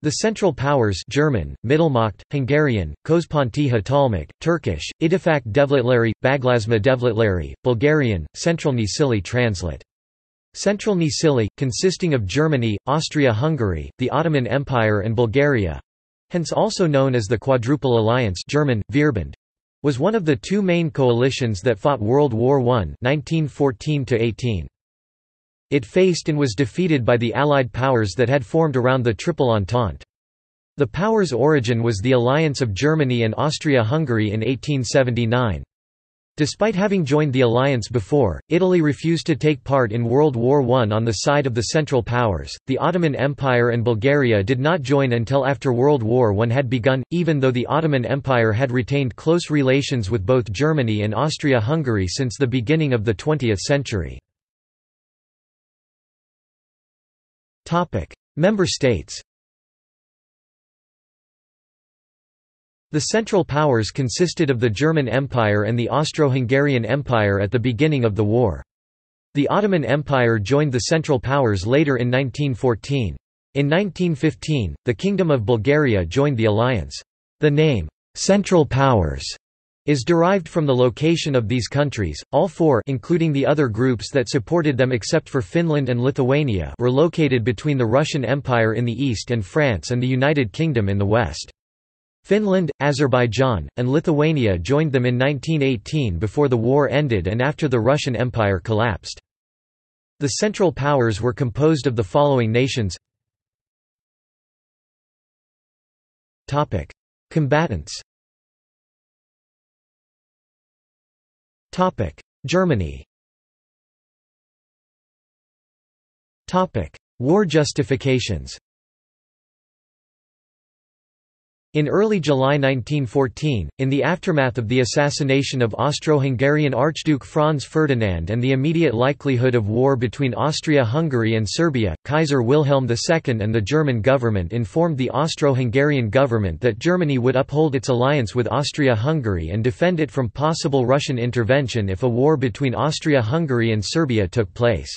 The Central Powers German, Mittelmacht, Hungarian, Központi Hatalmak, Turkish, Idifak Devletleri, Baglasma Devletleri, Bulgarian, Central Nisili translate. Central Nisili, consisting of Germany, Austria-Hungary, the Ottoman Empire and Bulgaria—hence also known as the Quadruple Alliance German, Vierband, was one of the two main coalitions that fought World War I 1914–18. It faced and was defeated by the Allied powers that had formed around the Triple Entente. The powers' origin was the alliance of Germany and Austria-Hungary in 1879. Despite having joined the alliance before, Italy refused to take part in World War I on the side of the Central Powers. The Ottoman Empire and Bulgaria did not join until after World War I had begun, even though the Ottoman Empire had retained close relations with both Germany and Austria-Hungary since the beginning of the 20th century. Member states. The Central Powers consisted of the German Empire and the Austro-Hungarian Empire at the beginning of the war. The Ottoman Empire joined the Central Powers later in 1914. In 1915, the Kingdom of Bulgaria joined the alliance. The name, "Central Powers", is derived from the location of these countries. All four, including the other groups that supported them except for Finland and Lithuania, were located between the Russian Empire in the east and France and the United Kingdom in the west. Finland, Azerbaijan, and Lithuania joined them in 1918 before the war ended and after the Russian Empire collapsed. The Central Powers were composed of the following nations. Topic: Combatants. Germany. War justifications. In early July 1914, in the aftermath of the assassination of Austro-Hungarian Archduke Franz Ferdinand and the immediate likelihood of war between Austria-Hungary and Serbia, Kaiser Wilhelm II and the German government informed the Austro-Hungarian government that Germany would uphold its alliance with Austria-Hungary and defend it from possible Russian intervention if a war between Austria-Hungary and Serbia took place.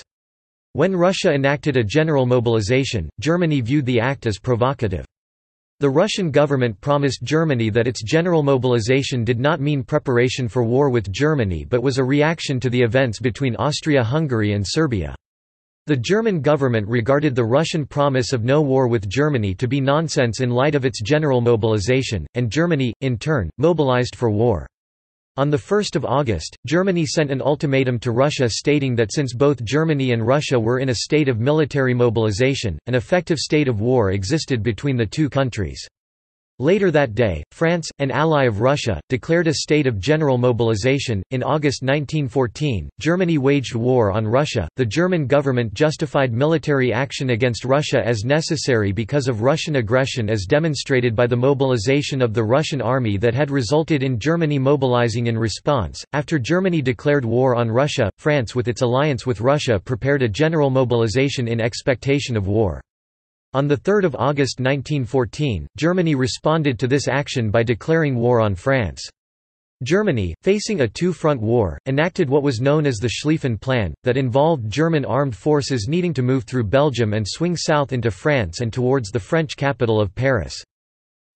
When Russia enacted a general mobilization, Germany viewed the act as provocative. The Russian government promised Germany that its general mobilization did not mean preparation for war with Germany but was a reaction to the events between Austria-Hungary and Serbia. The German government regarded the Russian promise of no war with Germany to be nonsense in light of its general mobilization, and Germany, in turn, mobilized for war. On 1 August, Germany sent an ultimatum to Russia stating that since both Germany and Russia were in a state of military mobilization, an effective state of war existed between the two countries. Later that day, France, an ally of Russia, declared a state of general mobilization. In August 1914, Germany waged war on Russia. The German government justified military action against Russia as necessary because of Russian aggression as demonstrated by the mobilization of the Russian army that had resulted in Germany mobilizing in response. After Germany declared war on Russia, France, with its alliance with Russia, prepared a general mobilization in expectation of war. On 3 August 1914, Germany responded to this action by declaring war on France. Germany, facing a two-front war, enacted what was known as the Schlieffen Plan, that involved German armed forces needing to move through Belgium and swing south into France and towards the French capital of Paris.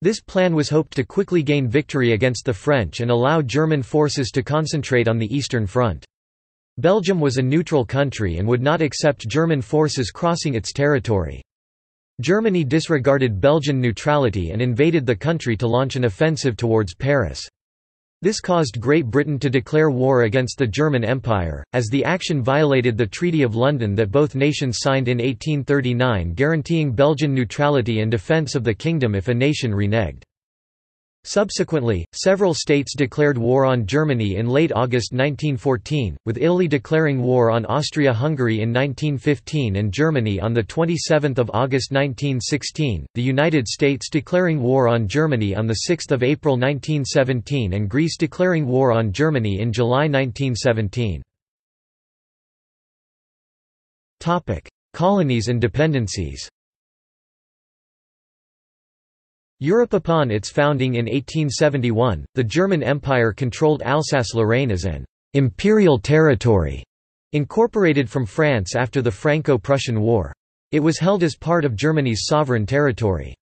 This plan was hoped to quickly gain victory against the French and allow German forces to concentrate on the Eastern Front. Belgium was a neutral country and would not accept German forces crossing its territory. Germany disregarded Belgian neutrality and invaded the country to launch an offensive towards Paris. This caused Great Britain to declare war against the German Empire, as the action violated the Treaty of London that both nations signed in 1839, guaranteeing Belgian neutrality and defence of the kingdom if a nation reneged. Subsequently, several states declared war on Germany in late August 1914, with Italy declaring war on Austria-Hungary in 1915 and Germany on 27 August 1916, the United States declaring war on Germany on 6 April 1917 and Greece declaring war on Germany in July 1917. Colonies and dependencies. Europe. Upon its founding in 1871, the German Empire controlled Alsace-Lorraine as an «imperial territory» incorporated from France after the Franco-Prussian War. It was held as part of Germany's sovereign territory.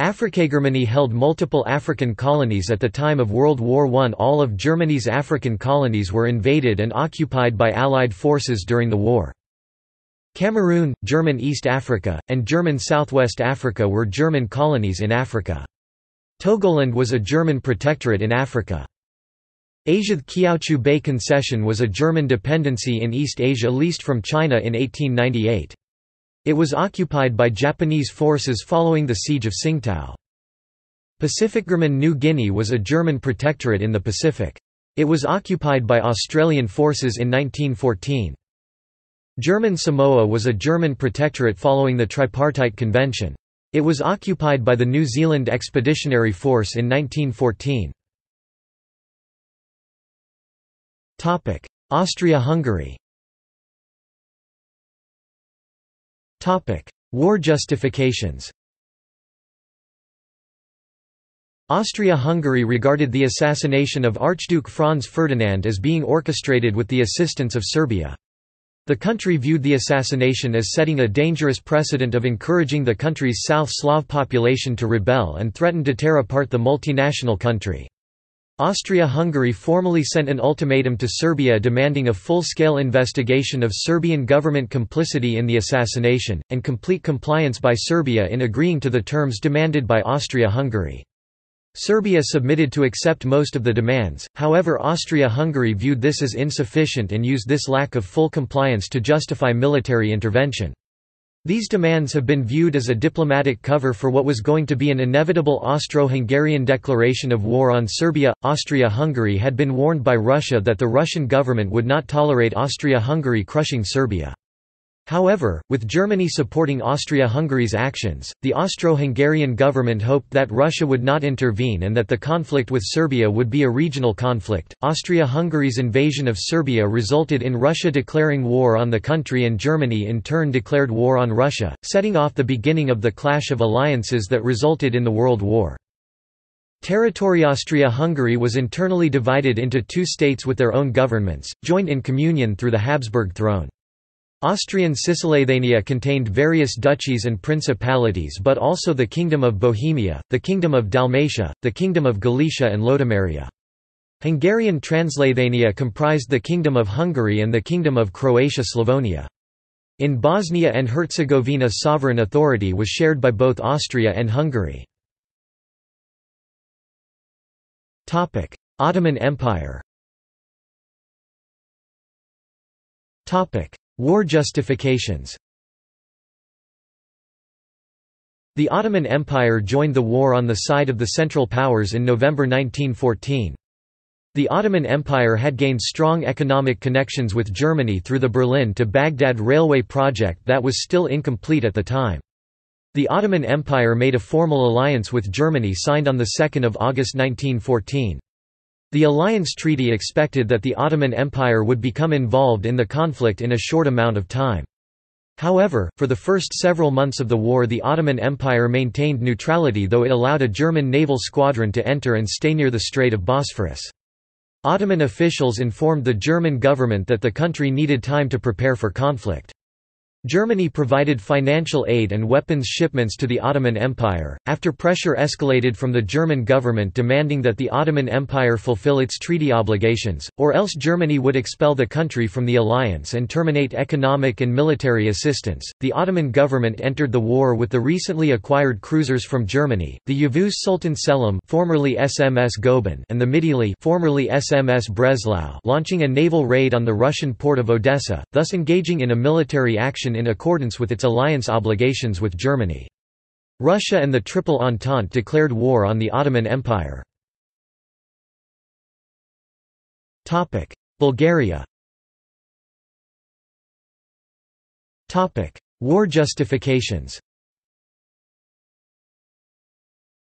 Afrikagermany held multiple African colonies at the time of World War I. All of Germany's African colonies were invaded and occupied by Allied forces during the war. Cameroon, German East Africa, and German Southwest Africa were German colonies in Africa. Togoland was a German protectorate in Africa. Asia's Kiaochu Bay Concession was a German dependency in East Asia leased from China in 1898. It was occupied by Japanese forces following the Siege of Tsingtao. Pacificgerman New Guinea was a German protectorate in the Pacific. It was occupied by Australian forces in 1914. German Samoa was a German protectorate following the Tripartite Convention. It was occupied by the New Zealand Expeditionary Force in 1914. Austria-Hungary. War justifications. Austria-Hungary regarded the assassination of Archduke Franz Ferdinand as being orchestrated with the assistance of Serbia. The country viewed the assassination as setting a dangerous precedent of encouraging the country's South Slav population to rebel and threatened to tear apart the multinational country. Austria-Hungary formally sent an ultimatum to Serbia demanding a full-scale investigation of Serbian government complicity in the assassination, and complete compliance by Serbia in agreeing to the terms demanded by Austria-Hungary. Serbia submitted to accept most of the demands, however Austria-Hungary viewed this as insufficient and used this lack of full compliance to justify military intervention. These demands have been viewed as a diplomatic cover for what was going to be an inevitable Austro-Hungarian declaration of war on Serbia. Austria-Hungary had been warned by Russia that the Russian government would not tolerate Austria-Hungary crushing Serbia. However, with Germany supporting Austria-Hungary's actions, the Austro-Hungarian government hoped that Russia would not intervene and that the conflict with Serbia would be a regional conflict. Austria-Hungary's invasion of Serbia resulted in Russia declaring war on the country, and Germany in turn declared war on Russia, setting off the beginning of the clash of alliances that resulted in the World War. Territory. Austria-Hungary was internally divided into two states with their own governments, joined in communion through the Habsburg throne. Austrian Cisleithania contained various duchies and principalities but also the Kingdom of Bohemia, the Kingdom of Dalmatia, the Kingdom of Galicia and Lodomeria. Hungarian Translithania comprised the Kingdom of Hungary and the Kingdom of Croatia-Slavonia. In Bosnia and Herzegovina, sovereign authority was shared by both Austria and Hungary. Ottoman Empire. War justifications. The Ottoman Empire joined the war on the side of the Central Powers in November 1914. The Ottoman Empire had gained strong economic connections with Germany through the Berlin to Baghdad railway project that was still incomplete at the time. The Ottoman Empire made a formal alliance with Germany signed on 2 August 1914. The alliance treaty expected that the Ottoman Empire would become involved in the conflict in a short amount of time. However, for the first several months of the war the Ottoman Empire maintained neutrality, though it allowed a German naval squadron to enter and stay near the Strait of Bosphorus. Ottoman officials informed the German government that the country needed time to prepare for conflict. Germany provided financial aid and weapons shipments to the Ottoman Empire, after pressure escalated from the German government demanding that the Ottoman Empire fulfill its treaty obligations, or else Germany would expel the country from the alliance and terminate economic and military assistance. The Ottoman government entered the war with the recently acquired cruisers from Germany, the Yavuz Sultan Selim (formerly SMS Goben) and the Midili (formerly SMS Breslau), launching a naval raid on the Russian port of Odessa, thus engaging in a military action in accordance with its alliance obligations with Germany. Russia and the Triple Entente declared war on the Ottoman Empire. Bulgaria. War justifications.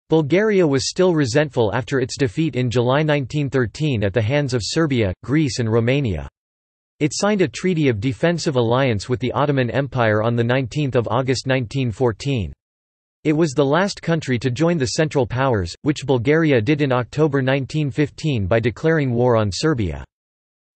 Bulgaria was still resentful after its defeat in July 1913 at the hands of Serbia, Greece and Romania. It signed a treaty of defensive alliance with the Ottoman Empire on 19 August 1914. It was the last country to join the Central Powers, which Bulgaria did in October 1915 by declaring war on Serbia.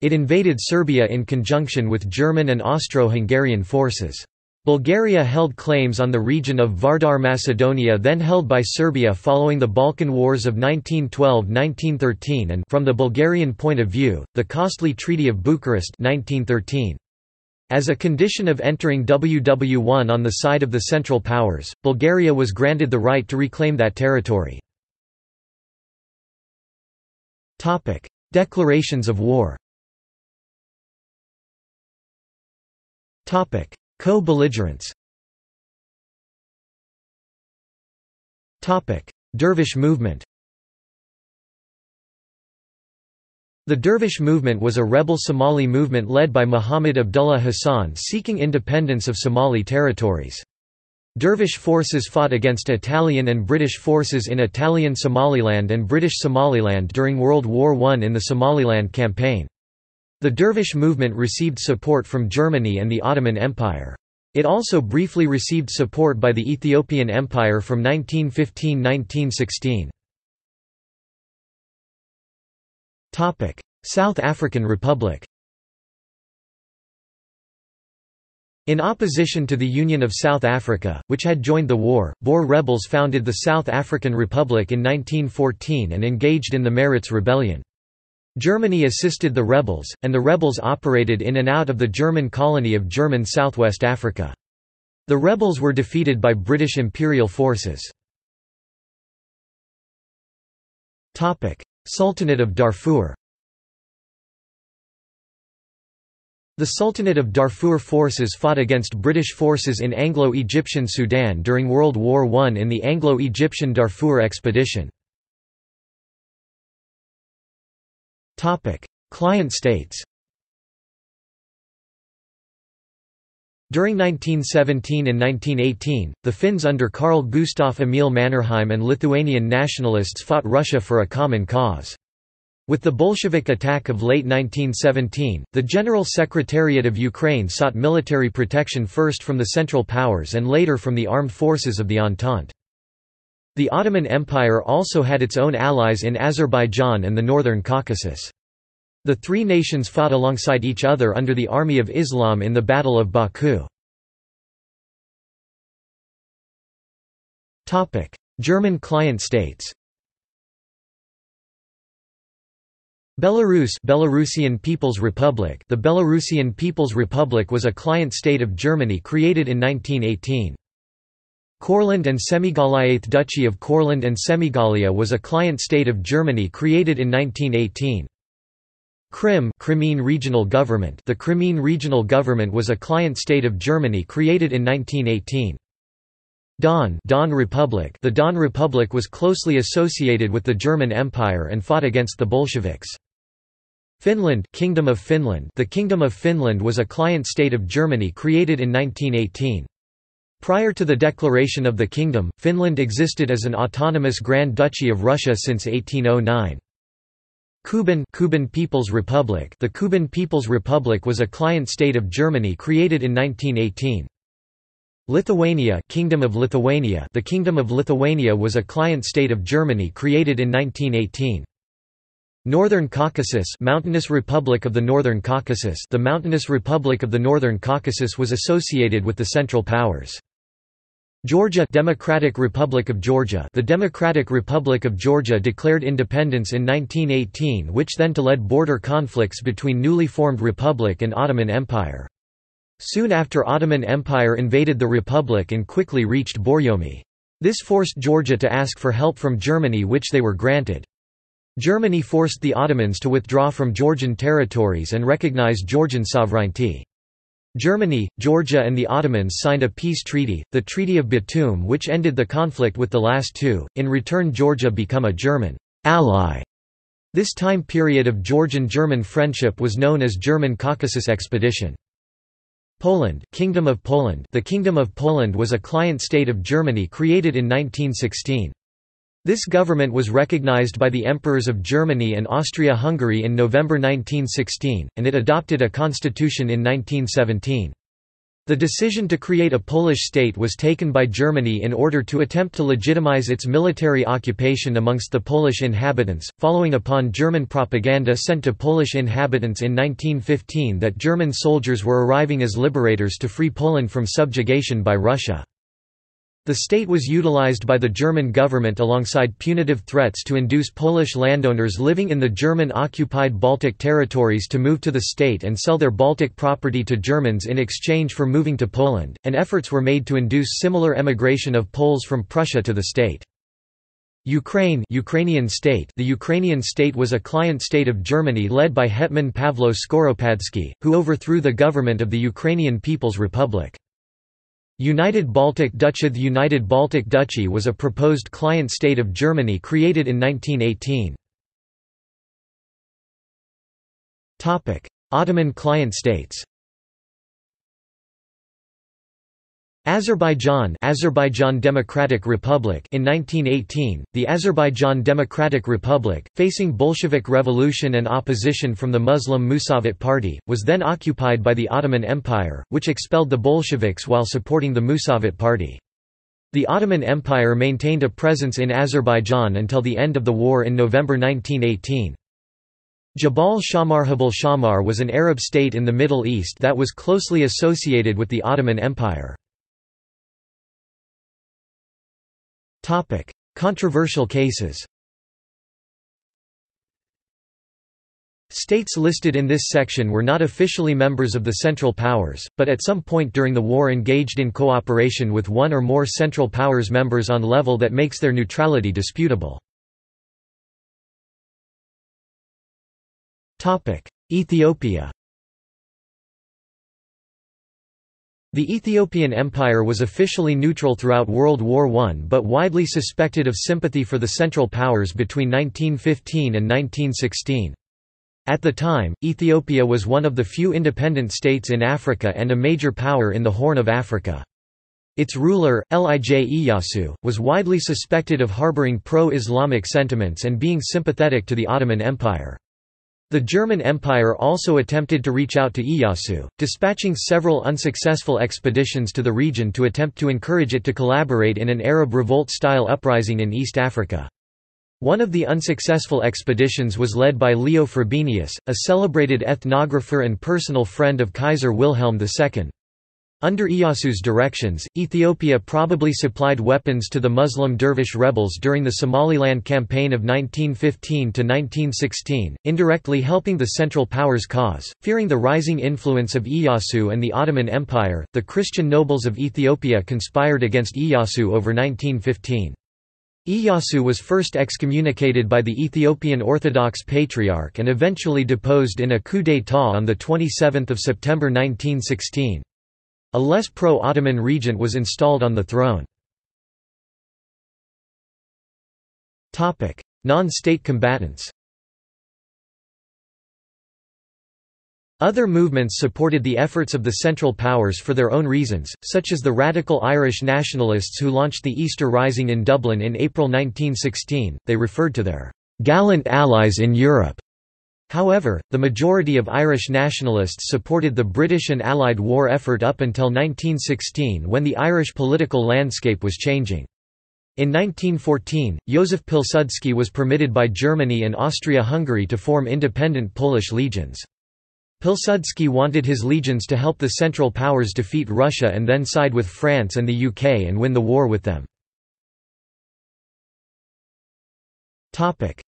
It invaded Serbia in conjunction with German and Austro-Hungarian forces. Bulgaria held claims on the region of Vardar Macedonia then held by Serbia following the Balkan Wars of 1912–1913 and, from the Bulgarian point of view, the costly Treaty of Bucharest 1913. As a condition of entering WW1 on the side of the Central Powers, Bulgaria was granted the right to reclaim that territory. Declarations of war. Co-belligerents. Dervish movement. The Dervish movement was a rebel Somali movement led by Muhammad Abdullah Hassan seeking independence of Somali territories. Dervish forces fought against Italian and British forces in Italian Somaliland and British Somaliland during World War I in the Somaliland Campaign. The Dervish movement received support from Germany and the Ottoman Empire. It also briefly received support by the Ethiopian Empire from 1915–1916. South African Republic. In opposition to the Union of South Africa, which had joined the war, Boer rebels founded the South African Republic in 1914 and engaged in the Maritz Rebellion. Germany assisted the rebels, and the rebels operated in and out of the German colony of German Southwest Africa. The rebels were defeated by British imperial forces. Sultanate of Darfur. The Sultanate of Darfur forces fought against British forces in Anglo-Egyptian Sudan during World War I in the Anglo-Egyptian Darfur Expedition. Client states. During 1917 and 1918, the Finns under Carl Gustaf Emil Mannerheim and Lithuanian nationalists fought Russia for a common cause. With the Bolshevik attack of late 1917, the General Secretariat of Ukraine sought military protection first from the Central Powers and later from the armed forces of the Entente. The Ottoman Empire also had its own allies in Azerbaijan and the Northern Caucasus. The three nations fought alongside each other under the Army of Islam in the Battle of Baku. German client states. Belarus, Belarusian People's Republic. The Belarusian People's Republic was a client state of Germany created in 1918. Courland and Semigaliath Duchy of Courland and Semigalia was a client state of Germany created in 1918. Krim, Crimean Regional Government. The Crimean Regional Government was a client state of Germany created in 1918. Don Republic. The Don Republic was closely associated with the German Empire and fought against the Bolsheviks. Finland, Kingdom of Finland. The Kingdom of Finland was a client state of Germany created in 1918. Prior to the declaration of the kingdom, Finland existed as an autonomous Grand Duchy of Russia since 1809. Kuban People's Republic. The Kuban People's Republic was a client state of Germany created in 1918. Lithuania, Kingdom of Lithuania. The Kingdom of Lithuania was a client state of Germany created in 1918. Northern Caucasus, Mountainous Republic of the Northern Caucasus. The Mountainous Republic of the Northern Caucasus was associated with the Central Powers. Georgia, Democratic Republic of Georgia. The Democratic Republic of Georgia declared independence in 1918, which then led to border conflicts between newly formed Republic and Ottoman Empire. Soon after, Ottoman Empire invaded the Republic and quickly reached Boryomi. This forced Georgia to ask for help from Germany, which they were granted. Germany forced the Ottomans to withdraw from Georgian territories and recognize Georgian sovereignty. Germany, Georgia and the Ottomans signed a peace treaty, the Treaty of Batum, which ended the conflict with the last two. In return, Georgia became a German ally. This time period of Georgian-German friendship was known as German Caucasus Expedition. Poland, Kingdom of Poland. The Kingdom of Poland was a client state of Germany created in 1916. This government was recognized by the emperors of Germany and Austria-Hungary in November 1916, and it adopted a constitution in 1917. The decision to create a Polish state was taken by Germany in order to attempt to legitimize its military occupation amongst the Polish inhabitants, following upon German propaganda sent to Polish inhabitants in 1915 that German soldiers were arriving as liberators to free Poland from subjugation by Russia. The state was utilized by the German government alongside punitive threats to induce Polish landowners living in the German-occupied Baltic territories to move to the state and sell their Baltic property to Germans in exchange for moving to Poland, and efforts were made to induce similar emigration of Poles from Prussia to the state. Ukrainian state. The Ukrainian state was a client state of Germany led by Hetman Pavlo Skoropadsky, who overthrew the government of the Ukrainian People's Republic. United Baltic Duchy. The United Baltic Duchy was a proposed client state of Germany created in 1918. Ottoman client states. Azerbaijan Democratic Republic. In 1918, the Azerbaijan Democratic Republic, facing Bolshevik revolution and opposition from the Muslim Musavat Party, was then occupied by the Ottoman Empire, which expelled the Bolsheviks while supporting the Musavat Party. The Ottoman Empire maintained a presence in Azerbaijan until the end of the war in November 1918. Jabal Shamar. Jabal Shamar was an Arab state in the Middle East that was closely associated with the Ottoman Empire. Controversial cases. States listed in this section were not officially members of the Central Powers, but at some point during the war engaged in cooperation with one or more Central Powers members on level that makes their neutrality disputable. Ethiopia. The Ethiopian Empire was officially neutral throughout World War I but widely suspected of sympathy for the Central Powers between 1915 and 1916. At the time, Ethiopia was one of the few independent states in Africa and a major power in the Horn of Africa. Its ruler, Lij Iyasu, was widely suspected of harboring pro-Islamic sentiments and being sympathetic to the Ottoman Empire. The German Empire also attempted to reach out to Iyasu, dispatching several unsuccessful expeditions to the region to attempt to encourage it to collaborate in an Arab revolt-style uprising in East Africa. One of the unsuccessful expeditions was led by Leo Frobenius, a celebrated ethnographer and personal friend of Kaiser Wilhelm II. Under Iyasu's directions, Ethiopia probably supplied weapons to the Muslim dervish rebels during the Somaliland Campaign of 1915–1916, indirectly helping the Central Powers' cause. Fearing the rising influence of Iyasu and the Ottoman Empire, the Christian nobles of Ethiopia conspired against Iyasu over 1915. Iyasu was first excommunicated by the Ethiopian Orthodox Patriarch and eventually deposed in a coup d'état on 27 September 1916. A less pro-Ottoman regent was installed on the throne. Non-state combatants. Other movements supported the efforts of the Central Powers for their own reasons, such as the radical Irish nationalists who launched the Easter Rising in Dublin in April 1916. They referred to their "gallant allies in Europe." However, the majority of Irish nationalists supported the British and Allied war effort up until 1916, when the Irish political landscape was changing. In 1914, Józef Pilsudski was permitted by Germany and Austria-Hungary to form independent Polish legions. Pilsudski wanted his legions to help the Central Powers defeat Russia and then side with France and the UK and win the war with them.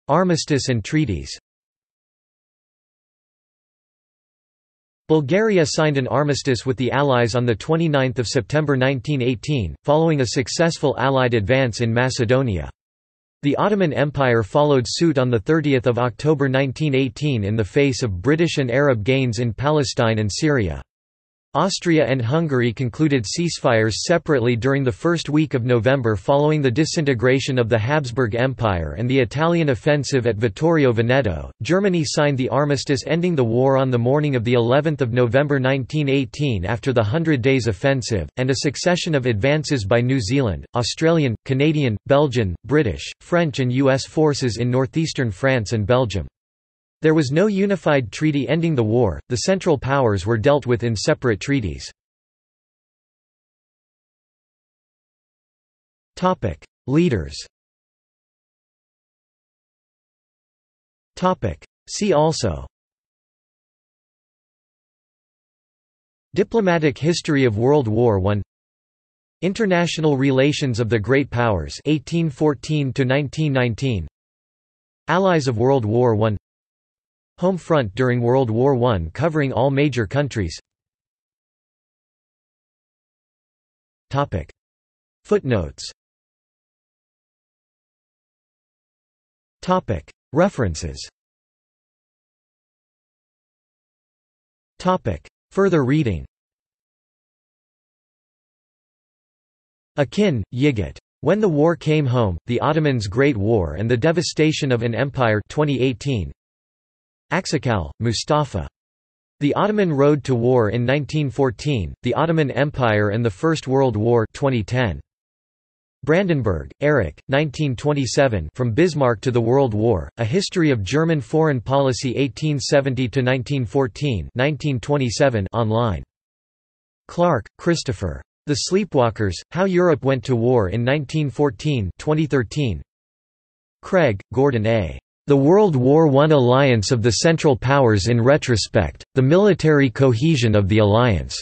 Armistice and treaties. Bulgaria signed an armistice with the Allies on 29 September 1918, following a successful Allied advance in Macedonia. The Ottoman Empire followed suit on 30 October 1918 in the face of British and Arab gains in Palestine and Syria. Austria and Hungary concluded ceasefires separately during the first week of November following the disintegration of the Habsburg Empire and the Italian offensive at Vittorio Veneto. Germany signed the armistice ending the war on the morning of the 11th of November 1918 after the 100 Days Offensive and a succession of advances by New Zealand, Australian, Canadian, Belgian, British, French and US forces in northeastern France and Belgium. There was no unified treaty ending the war, the Central Powers were dealt with in separate treaties. Leaders. See also: Diplomatic history of World War I, International relations of the Great Powers 1814–1919, Allies of World War I, Home front during World War I covering all major countries. Footnotes. References. Further reading. Akin, Yigit. When the War Came Home, The Ottomans' Great War and the Devastation of an Empire 2018. Aksakal, Mustafa. The Ottoman Road to War in 1914, The Ottoman Empire and the First World War 2010. Brandenburg, Erich, 1927. From Bismarck to the World War, A History of German Foreign Policy 1870–1914 1927 online. Clark, Christopher. The Sleepwalkers, How Europe Went to War in 1914 2013. Craig, Gordon A. The World War I Alliance of the Central Powers in Retrospect, The Military Cohesion of the Alliance.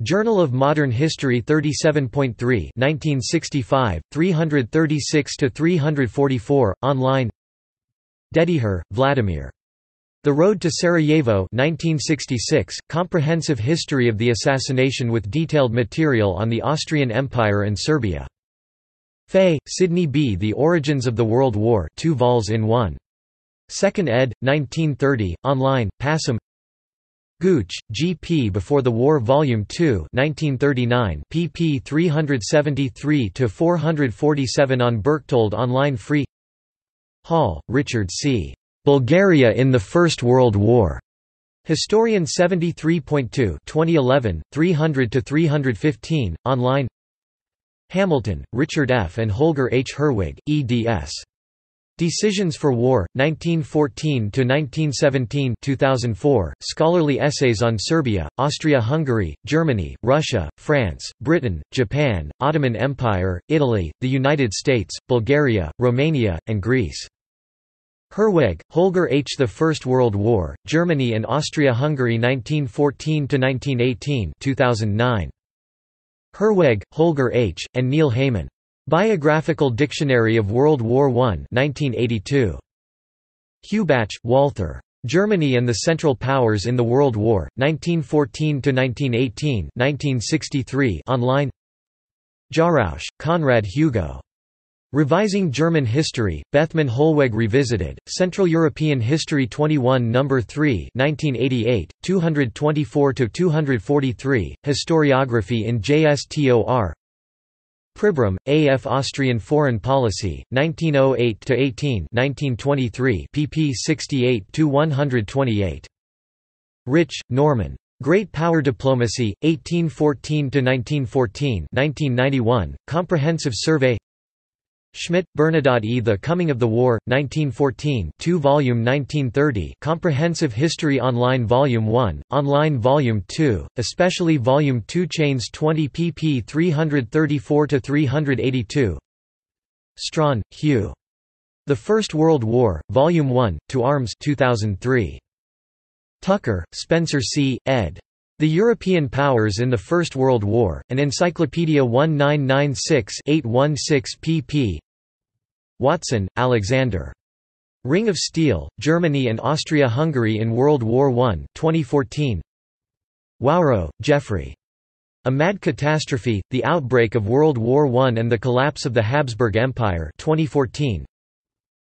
Journal of Modern History 37.3 1965, 336–344, online. Dediher, Vladimir. The Road to Sarajevo 1966, Comprehensive History of the Assassination with Detailed Material on the Austrian Empire and Serbia. Fay, Sidney B. The Origins of the World War 2 vols in 1. 2nd ed., 1930, online, Passam. Gooch, G. P. Before the War Volume 2 1939, pp 373–447 on Berchtold online free. Hall, Richard C. Bulgaria in the First World War. Historian 73.2 2011, 300–315, online. Hamilton, Richard F. and Holger H. Herwig, eds. Decisions for War, 1914–1917 2004, scholarly essays on Serbia, Austria-Hungary, Germany, Russia, France, Britain, Japan, Ottoman Empire, Italy, the United States, Bulgaria, Romania, and Greece. Herwig, Holger H. The First World War, Germany and Austria-Hungary 1914–1918 2009. Herwig, Holger H., and Neil Heyman. Biographical Dictionary of World War I 1982. Hubach, Walther. Germany and the Central Powers in the World War, 1914–1918 1963 online. Jarausch, Conrad Hugo. Revising German History, Bethmann Holweg Revisited, Central European History 21 No. 3 1988, 224–243, Historiography in JSTOR. Pribram, A. F. Austrian Foreign Policy, 1908–18 1923, pp 68–128. Rich, Norman. Great Power Diplomacy, 1814–1914 1991, Comprehensive Survey. Schmidt, Bernadotte E. The Coming of the War, 1914 2 Volume 1930, Comprehensive History online Volume 1, online Volume 2, especially Volume 2 Chains 20 pp 334–382. Strawn, Hugh. The First World War, Volume 1, To Arms 2003. Tucker, Spencer C., ed. The European Powers in the First World War, an Encyclopedia 1996-816 pp. Watson, Alexander. Ring of Steel, Germany and Austria-Hungary in World War I 2014. Wauro, Jeffrey. A Mad Catastrophe, The Outbreak of World War I and the Collapse of the Habsburg Empire 2014.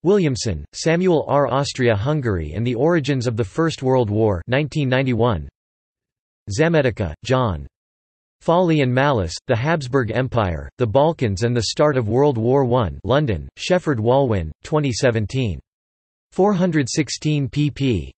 Williamson, Samuel R. Austria-Hungary and the Origins of the First World War 1991. Zametica, John. Folly and Malice, The Habsburg Empire, The Balkans and the Start of World War I, London, Shefford Walwyn, 2017. 416 pp.